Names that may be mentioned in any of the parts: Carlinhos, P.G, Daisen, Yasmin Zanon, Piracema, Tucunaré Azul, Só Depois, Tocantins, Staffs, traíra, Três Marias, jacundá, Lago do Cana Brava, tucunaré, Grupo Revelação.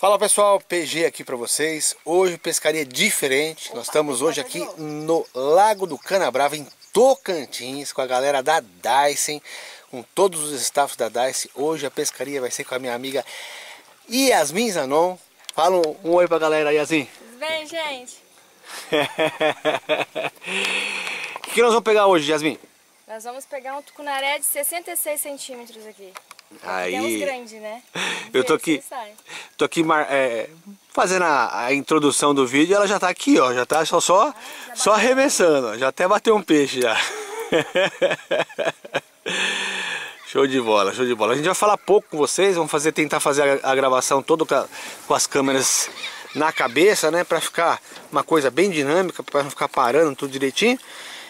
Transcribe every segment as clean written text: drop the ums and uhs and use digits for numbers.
Fala pessoal, PG aqui para vocês. Hoje pescaria diferente. Nós estamos hoje aqui no Lago do Cana Brava, em Tocantins, com a galera da Daisen, com todos os staffs da Daisen. Hoje a pescaria vai ser com a minha amiga Yasmin Zanon. Fala um oi pra galera, Yasmin. Bem, gente. O que nós vamos pegar hoje, Yasmin? Nós vamos pegar um tucunaré de 66 centímetros aqui. Aí. Temos grande, né? Eu tô aqui fazendo a introdução do vídeo, ela já tá aqui, ó, já tá só arremessando, ó, já até bateu um peixe já. Show de bola, show de bola. A gente vai falar pouco com vocês, vamos tentar fazer a gravação toda com as câmeras na cabeça, né, para ficar uma coisa bem dinâmica, para não ficar parando tudo direitinho.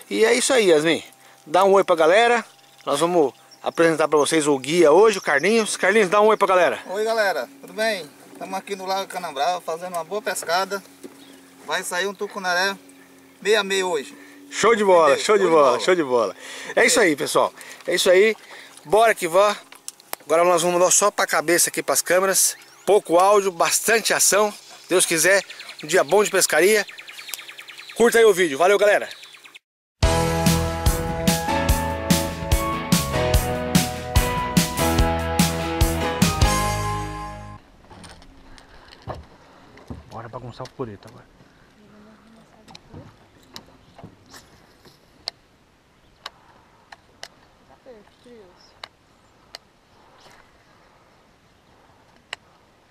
E é isso aí, Yasmin. Dá um oi pra galera. Nós vamos apresentar para vocês o guia hoje, o Carlinhos. Carlinhos, dá um oi pra galera. Oi galera, tudo bem? Estamos aqui no Lago Cana Brava fazendo uma boa pescada. Vai sair um tucunaré meia meia hoje. Show de bola, show de bola, show de bola. É isso aí pessoal, é isso aí. Bora que vá. Agora nós vamos mudar só pra cabeça aqui pras câmeras. Pouco áudio, bastante ação. Deus quiser, um dia bom de pescaria. Curta aí o vídeo, valeu galera. Bora bagunçar o coreto agora.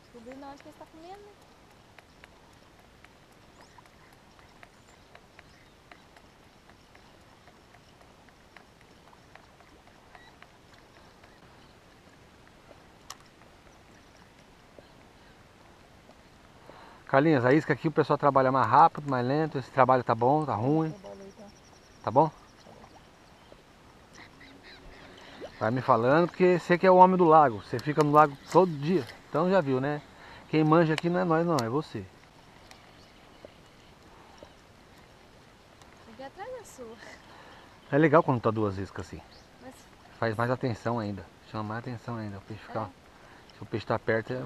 Descobri na onde que ele está comendo. Carlinhos, a isca aqui o pessoal trabalha mais rápido, mais lento. Esse trabalho tá bom, tá ruim. Tá bom? Vai me falando, porque você que é o homem do lago. Você fica no lago todo dia. Então já viu, né? Quem manja aqui não é nós não, é você. Fiquei atrás da sua. É legal quando tá duas iscas assim. Mas... faz mais atenção ainda. Chama mais atenção ainda. O peixe fica... se o peixe tá perto, é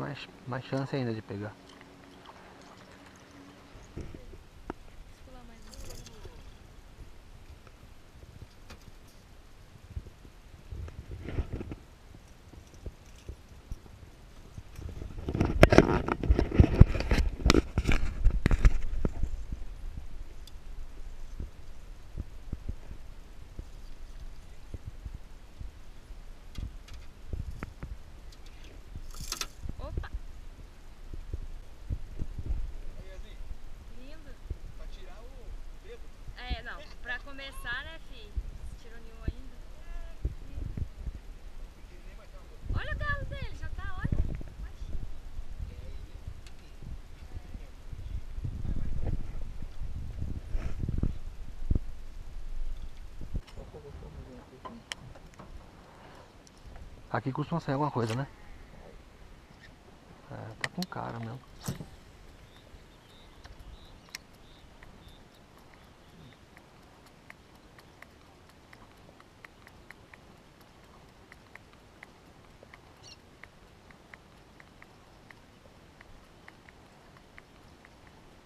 mais chance ainda de pegar. Começar, né, filho? Tirou nenhum ainda? Olha o galo dele, já tá, olha. Aqui costuma sair alguma coisa, né? É, tá com cara mesmo.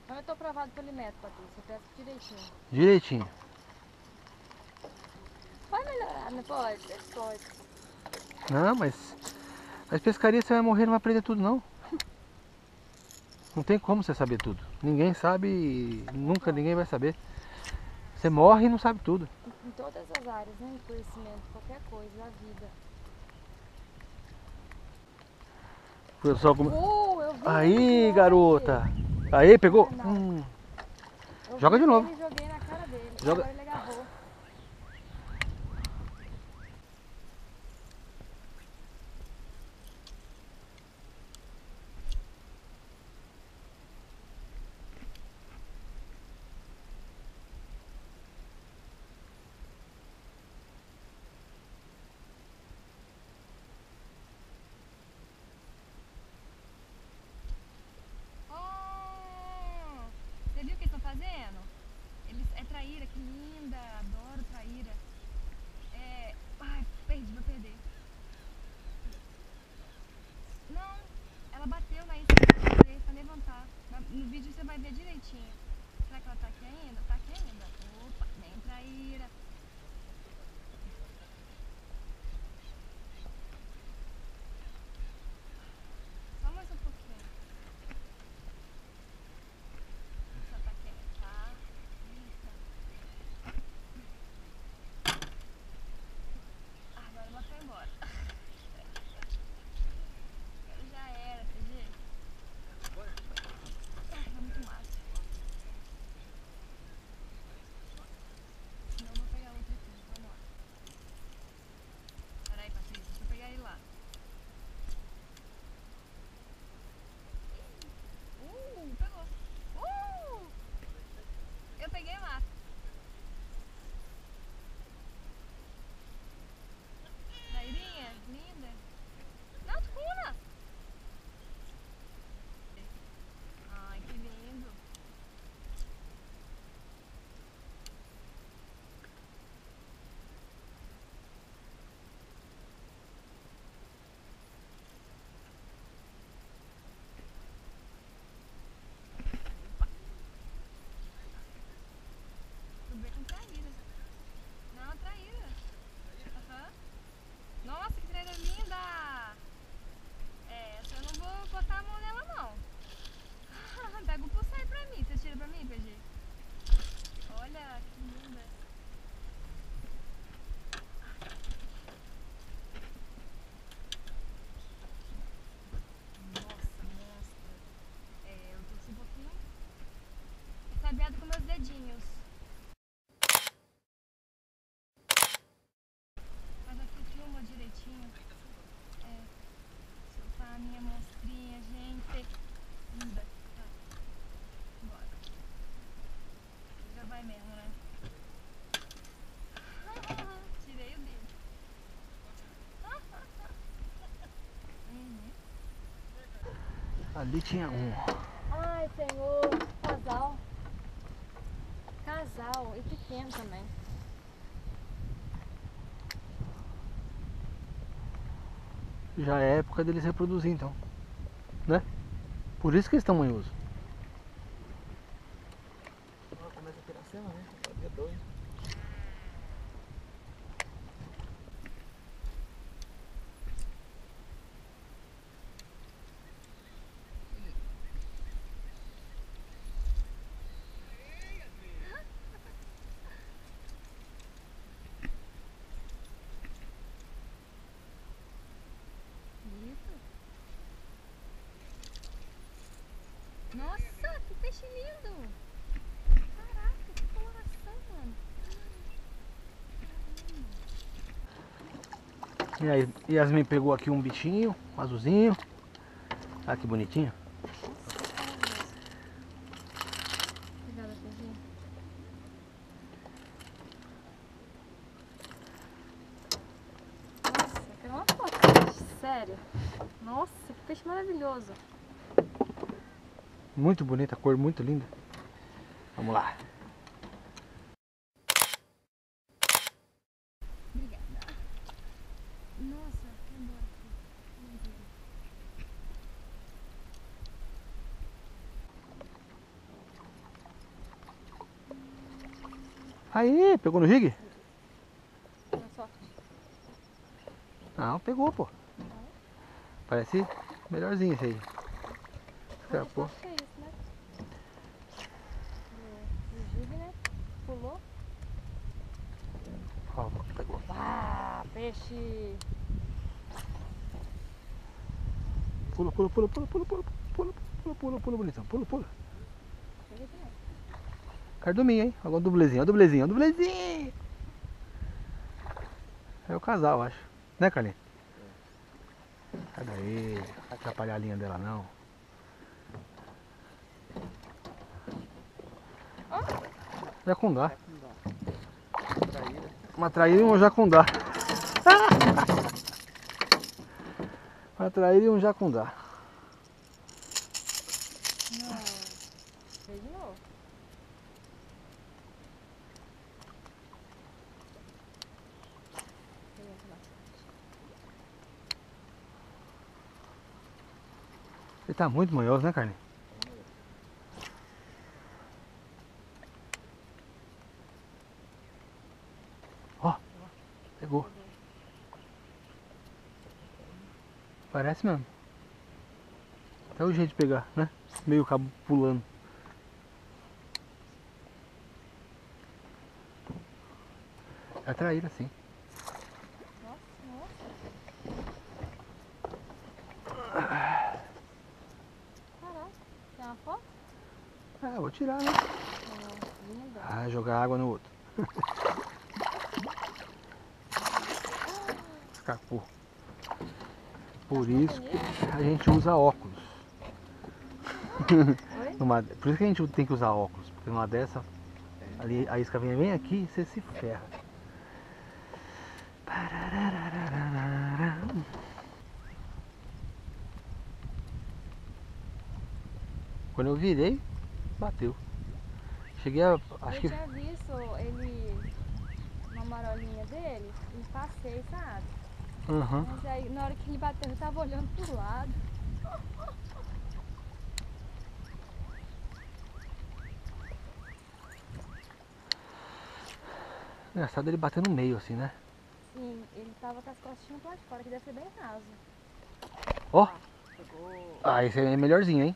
Eu tô provado pelo metro, Patrícia. Você pesca direitinho. Direitinho. Pode melhorar, não pode? Pode. Não, mas pescaria você vai morrer, não vai aprender tudo, não. Não tem como você saber tudo. Ninguém sabe e nunca ninguém vai saber. Você morre e não sabe tudo. Em todas as áreas, né? Em conhecimento, qualquer coisa, a vida. Pessoal, como... eu vi. Aí, garota! Aí, pegou? Joga de novo. Joguei na cara dele. Joga. Agora ele agarrou. Fazendo? É traíra, que linda! No vídeo você vai ver direitinho. Será que ela tá aqui ainda? Tá aqui ainda. Opa, vem traíra. Só mais um pouquinho. Essa tá aqui ainda, tá? Eita. Agora ela foi embora. Agora já era, tá jeito? Com meus dedinhos. Mas aqui filma direitinho. É. Soltar a minha monstrinha, gente. Linda. Tá. Bora. Já vai mesmo, né? Tirei o dedo. Ali tinha um. Ai, senhor. Casal. Casal e pequeno também. Já é época deles reproduzir então, né? Por isso que eles estão manhosos. Começa a Piracema, né? É doido. Nossa, que peixe lindo! Caraca, que coloração, mano! E aí, Yasmin pegou aqui um bichinho, um azulzinho. Ah, que bonitinho! Obrigada, Pedrinho. Nossa, pegou uma foto, sério! Nossa, que peixe maravilhoso! Muito bonita, a cor muito linda. Vamos lá. Obrigada. Nossa, que embora aqui. Aí, pegou no rig? Não, pegou, pô. Parece melhorzinho esse aí. Escapou. Pulou. Ó, pegou. Ah, peixe. Pula, pula, pula, pula, pula, pula, pula, pula, pula, pula, bonitão. Pula, pula. Carduminha, hein? Olha o dublezinho, olha o dublezinho, olha o dublezinho. É o casal, acho. Né, Carlinhos? Sai daí, não vai atrapalhar a linha dela, não. Jacundá. Uma traíra e um jacundá. Uma traíra e um jacundá. Não. Veio de novo. Ele tá muito manhoso, né, Carlinhos? Parece mesmo. Até o jeito de pegar, né? Meio cabo pulando. É a traíra, sim. Ah, vou tirar, né? Ah, jogar água no outro. Escapou. Por isso que a gente usa óculos. Por isso que a gente tem que usar óculos. Porque numa dessa, ali, a isca vem bem aqui e você se ferra. Quando eu virei, bateu. Cheguei a... Acho que... Eu tinha visto ele, uma marolinha dele, e passei, sabe? Uhum. Mas aí, na hora que ele bateu, eu tava olhando pro lado. Engraçado ele bater no meio, assim, né? Sim, ele tava com as costinhas pra fora, que deve ser bem raso. Ó! Oh. Ah, esse é melhorzinho, hein?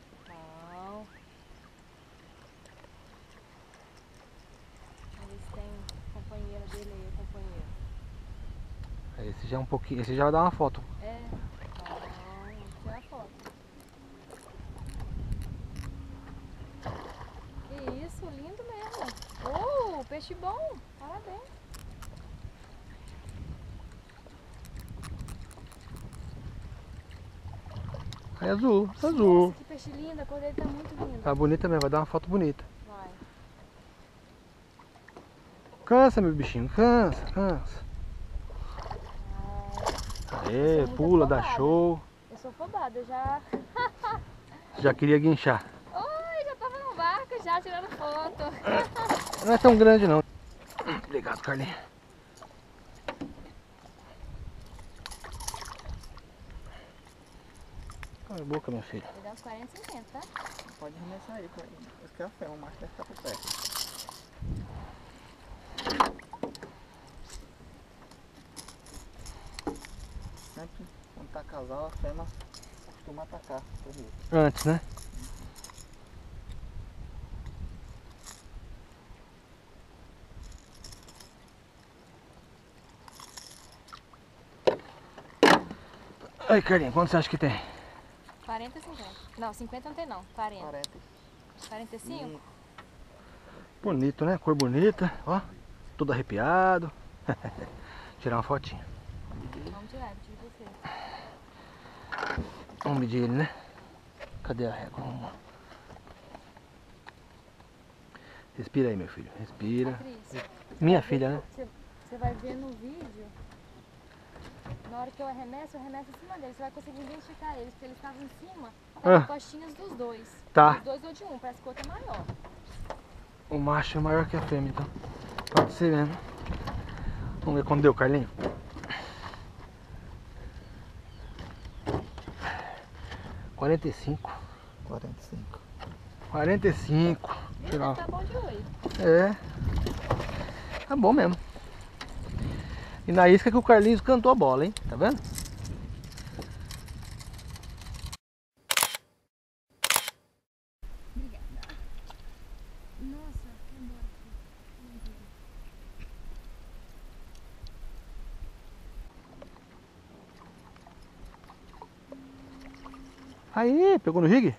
Esse já é um pouquinho, esse já vai dar uma foto. É, tirar a foto. Que isso, lindo mesmo. Oh, peixe bom, parabéns. É azul, é azul. Nossa, que peixe lindo, a cor dele tá muito linda. Tá bonita mesmo, vai dar uma foto bonita. Vai. Cansa, meu bichinho, cansa, cansa. É, pula, afobada. Dá show. Eu sou afobada, eu já... já queria guinchar. Oi, já tava no barco, já tirando foto. Não é tão grande não. Obrigado, Carlinhos. Cala a boca, minha filha. Vai dar uns 40, 50, tá? Pode arremessar aí, Carlinhos. Esse café, o Marcos deve estar por perto. Quando tá casal, a fêmea costuma atacar antes, né? Ai, Carlinhos, quanto você acha que tem? 40 ou 50? Não, 50 não tem não, 40. 40. 45? Bonito, né? Cor bonita, ó. Todo arrepiado. Tirar uma fotinha. Vamos tirar, você. Vamos medir ele, né? Cadê a régua? Respira aí, meu filho. Respira. Patrícia, minha filha, né? Você vai ver no vídeo, na hora que eu arremesso em cima dele. Você vai conseguir identificar eles, porque eles estavam em cima das costinhas dos dois. Tá. Dos dois ou de um, parece que o outro é maior. O macho é maior que a fêmea, então. Pode ser mesmo. Vamos ver quando deu, Carlinhos. Quarenta e cinco. Tá bom de olho. É. Tá bom mesmo. E na isca que o Carlinhos cantou a bola, hein? Tá vendo? Obrigada. Nossa, que aí, pegou no jig?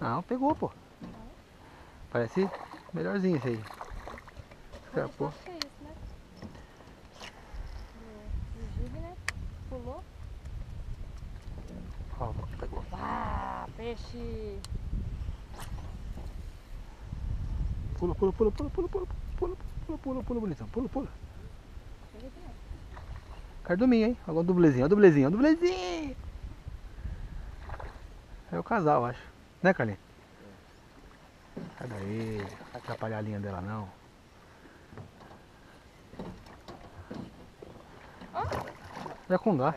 Não, pegou, pô. Parece melhorzinho esse aí. Escapou. O jig, né? Pulou. Ó, pegou. Ah, peixe! Pula, pula, pula, pula, pula, pula, pula, pula, pula, pula, bonitão. Pula, pula. Carduminha, hein? Agora dublezinho, ó, dublezinho, ó, dublezinho! É o casal, acho. Né, Carlinhos? Sai daí, não vai atrapalhar a linha dela, não. Jacundá.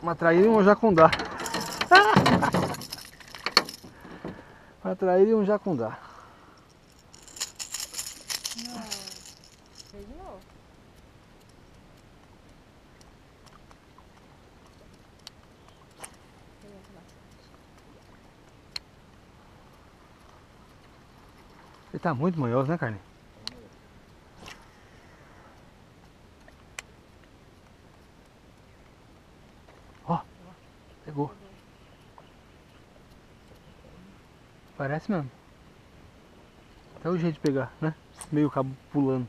Uma traíra e um jacundá. Uma traíra e um jacundá. Não. Ele tá muito manhoso, né, Carlinhos? Ó, pegou. Parece mesmo. Até o jeito de pegar, né? Meio cabo pulando.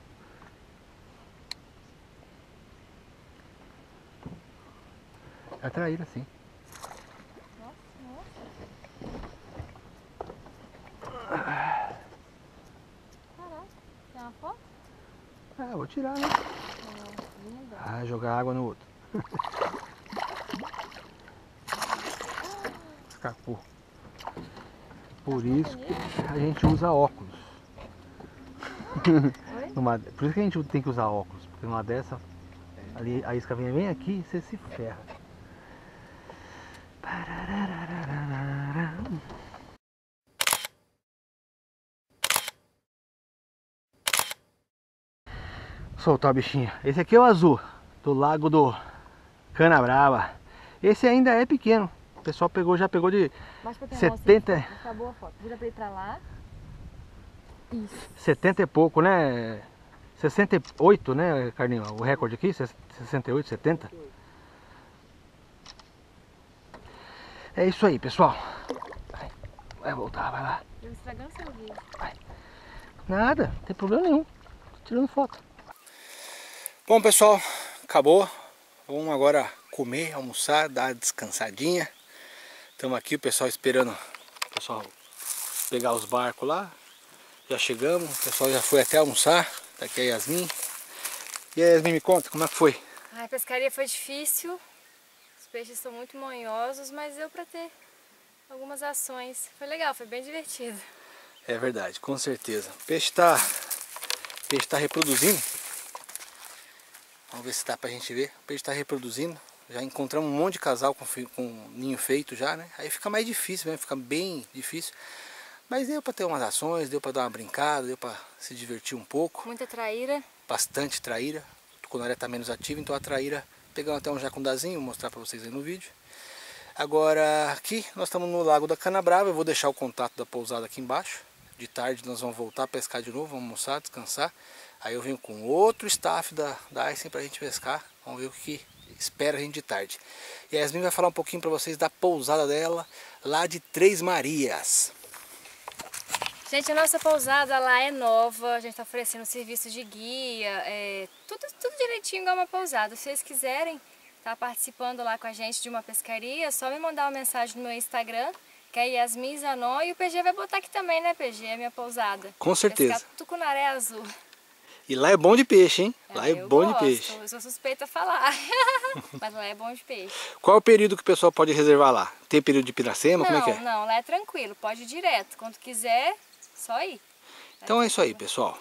É traíra, sim. Ah, vou tirar, né? Ah, jogar água no outro. Escapou. Por isso que a gente usa óculos. Por isso que a gente tem que usar óculos. Porque numa dessa, ali, a isca vem bem aqui e você se ferra. Soltar o bichinho. Esse aqui é o azul do Lago do Cana Brava. Esse ainda é pequeno. O pessoal pegou, já pegou de 70. Acabou a foto. Vira pra ir pra lá. Isso. 70 e pouco, né? 68, né, Carlinhos? O recorde aqui, 68, 70. É isso aí, pessoal. Vai voltar, vai lá. Eu estragando seu vídeo. Nada, não tem problema nenhum. Tô tirando foto. Bom, pessoal, acabou. Vamos agora comer, almoçar, dar uma descansadinha. Estamos aqui, o pessoal esperando o pessoal pegar os barcos lá. Já chegamos, o pessoal já foi até almoçar. Tá aqui a Yasmin. E a Yasmin, me conta, como é que foi? A pescaria foi difícil. Os peixes são muito manhosos, mas deu para ter algumas ações. Foi legal, foi bem divertido. É verdade, com certeza. O peixe tá reproduzindo. Vamos ver se dá pra gente ver. O peixe tá reproduzindo. Já encontramos um monte de casal com ninho feito já, né? Aí fica mais difícil, né? Fica bem difícil. Mas deu pra ter umas ações, deu pra dar uma brincada, deu pra se divertir um pouco. Muita traíra. Bastante traíra. O tucunaré tá menos ativo, então a traíra... Pegamos até um jacundazinho, vou mostrar pra vocês aí no vídeo. Agora aqui, nós estamos no Lago da Cana Brava. Eu vou deixar o contato da pousada aqui embaixo. De tarde nós vamos voltar a pescar de novo, vamos almoçar, descansar. Aí eu venho com outro staff da Daisen pra gente pescar. Vamos ver o que espera a gente de tarde. E a Yasmin vai falar um pouquinho pra vocês da pousada dela, lá de Três Marias. Gente, a nossa pousada lá é nova. A gente tá oferecendo serviço de guia, tudo direitinho igual uma pousada. Se vocês quiserem tá participando lá com a gente de uma pescaria, é só me mandar uma mensagem no meu Instagram, que é Yasmin Zanon. E o PG vai botar aqui também, né, PG? É a minha pousada. Com certeza. Pescar Tucunaré Azul. E lá é bom de peixe, hein? Lá é bom de peixe. Eu sou suspeita a falar, mas lá é bom de peixe. Qual é o período que o pessoal pode reservar lá? Tem período de Piracema? Como é que é? Não, lá é tranquilo, pode ir direto. Quando quiser, só ir. Então é isso aí, pessoal.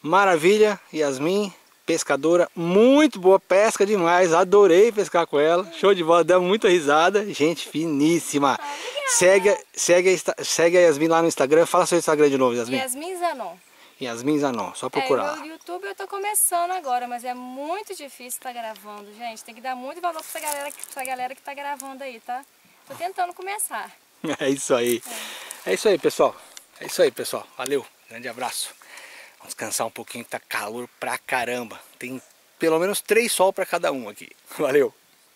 Maravilha, Yasmin, pescadora, muito boa, pesca demais. Adorei pescar com ela, show de bola, deu muita risada. Gente finíssima. Segue a Yasmin lá no Instagram, fala seu Instagram de novo, Yasmin. Yasmin Zanon. Yasmin Zanon, só procurar. No YouTube eu tô começando agora, mas é muito difícil estar gravando, gente. Tem que dar muito valor pra essa galera que tá gravando aí, tá? Tô tentando começar. É isso aí. É isso aí, pessoal. É isso aí, pessoal. Valeu. Grande abraço. Vamos descansar um pouquinho, tá calor pra caramba. Tem pelo menos 3 sol pra cada um aqui. Valeu.